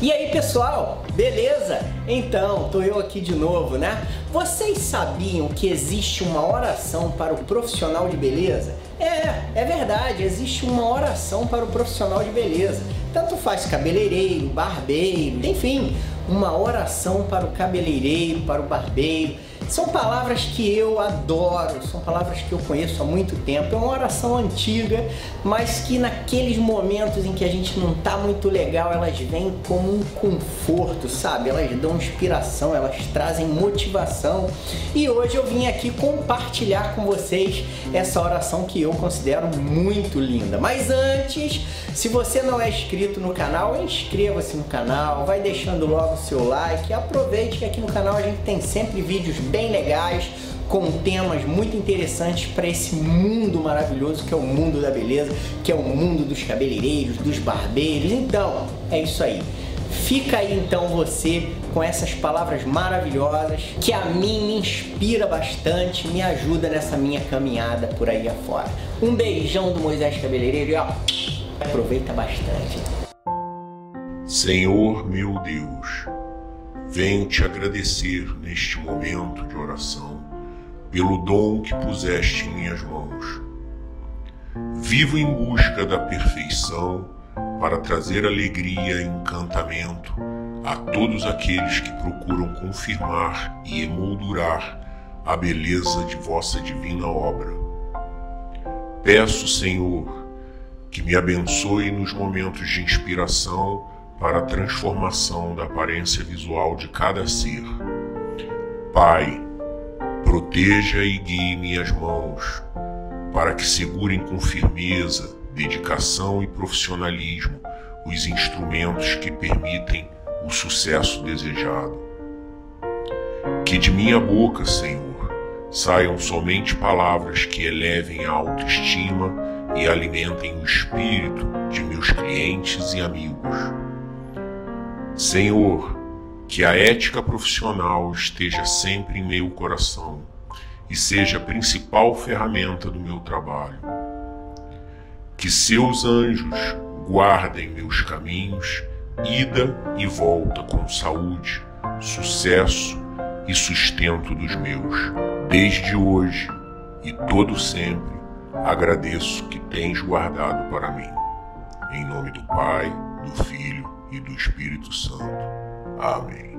E aí pessoal, beleza? Então, tô eu aqui de novo, né? Vocês sabiam que existe uma oração para o profissional de beleza? É verdade, existe uma oração para o profissional de beleza. Tanto faz cabeleireiro, barbeiro, enfim, uma oração para o cabeleireiro, para o barbeiro. São palavras que eu adoro, são palavras que eu conheço há muito tempo. É uma oração antiga, mas que naqueles momentos em que a gente não tá muito legal, elas vêm como um conforto, sabe? Elas dão inspiração, elas trazem motivação. E hoje eu vim aqui compartilhar com vocês essa oração que eu considero muito linda. Mas antes, se você não é inscrito no canal, inscreva-se no canal, vai deixando logo o seu like. Aproveite que aqui no canal a gente tem sempre vídeos bem legais, com temas muito interessantes para esse mundo maravilhoso que é o mundo da beleza, que é o mundo dos cabeleireiros, dos barbeiros. Então, é isso aí. Fica aí então você com essas palavras maravilhosas que a mim me inspira bastante, me ajuda nessa minha caminhada por aí afora. Um beijão do Moisés Cabeleireiro e ó, aproveita bastante. Senhor meu Deus, venho te agradecer neste momento de oração pelo dom que puseste em minhas mãos. Vivo em busca da perfeição para trazer alegria e encantamento a todos aqueles que procuram confirmar e emoldurar a beleza de vossa divina obra. Peço, Senhor, que me abençoe nos momentos de inspiração para a transformação da aparência visual de cada ser. Pai, proteja e guie minhas mãos, para que segurem com firmeza, dedicação e profissionalismo os instrumentos que permitem o sucesso desejado. Que de minha boca, Senhor, saiam somente palavras que elevem a autoestima e alimentem o espírito de meus clientes e amigos. Senhor, que a ética profissional esteja sempre em meu coração e seja a principal ferramenta do meu trabalho. Que seus anjos guardem meus caminhos, ida e volta com saúde, sucesso e sustento dos meus. Desde hoje e todo sempre, agradeço que tens guardado para mim. Em nome do Pai, do Filho e do Espírito Santo. Amém.